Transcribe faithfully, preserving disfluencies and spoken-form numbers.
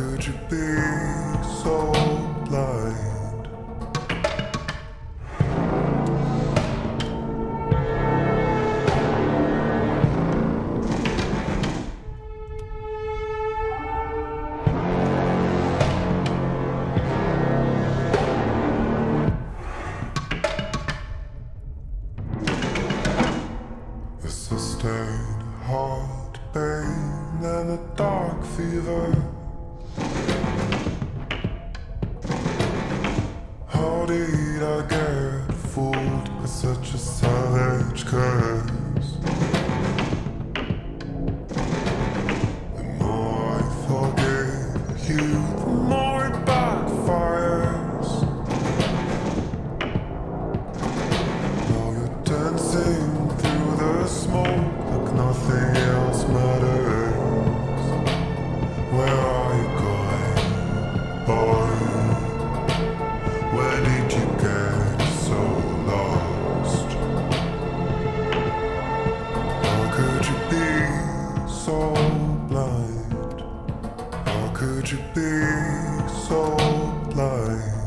could you be so blind? Sustained heart pain and a dark fever. How did I get fooled by such a savage curse? The more I forgive you, the more it backfires. Now you're dancing through the smoke, like nothing else matters. Where are you going, boy? Where did you get so lost? How could you be so blind? How could you be so blind?